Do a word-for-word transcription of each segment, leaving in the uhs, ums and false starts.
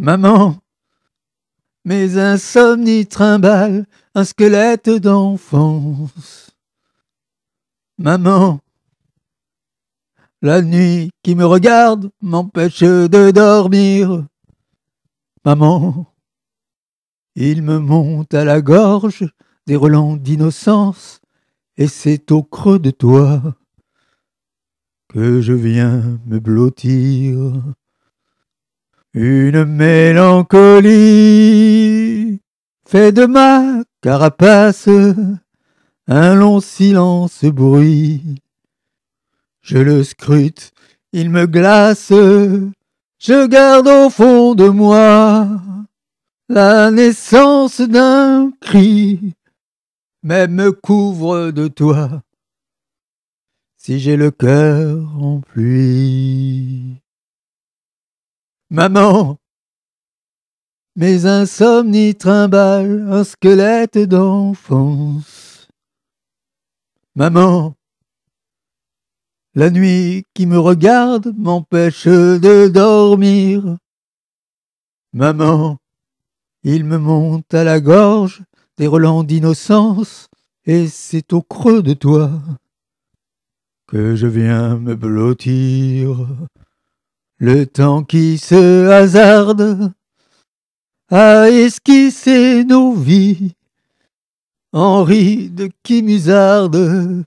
Maman, mes insomnies trimballent un squelette d'enfance. Maman, la nuit qui me regarde m'empêche de dormir. Maman, il me monte à la gorge des relents d'innocence, et c'est au creux de toi que je viens me blottir. Une mélancolie fait de ma carapace un long silence bruit. Je le scrute, il me glace, je garde au fond de moi la naissance d'un cri, mais me couvre de toi si j'ai le cœur en pluie. Maman, mes insomnies trimballent un squelette d'enfance. Maman, la nuit qui me regarde m'empêche de dormir. Maman, il me monte à la gorge des relents d'innocence, et c'est au creux de toi que je viens me blottir. Le temps qui se hasarde à esquisser nos vies, Henri de Kimusarde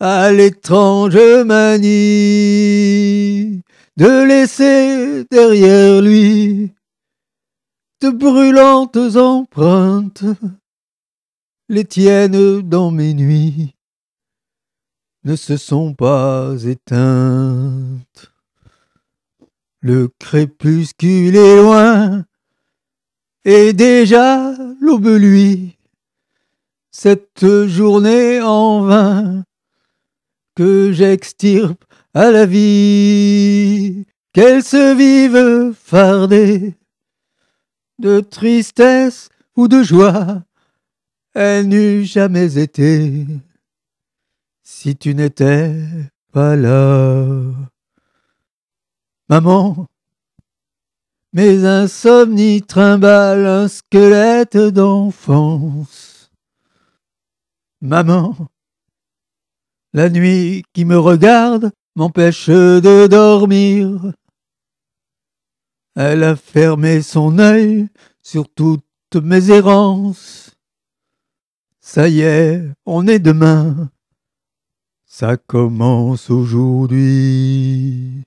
à l'étrange manie de laisser derrière lui de brûlantes empreintes, les tiennes dans mes nuits ne se sont pas éteintes. Le crépuscule est loin, et déjà l'aube luit, cette journée en vain que j'extirpe à la vie, qu'elle se vive fardée de tristesse ou de joie, elle n'eût jamais été si tu n'étais pas là. Maman, mes insomnies trimballent un squelette d'enfance. Maman, la nuit qui me regarde m'empêche de dormir. Elle a fermé son œil sur toutes mes errances. Ça y est, on est demain. Ça commence aujourd'hui.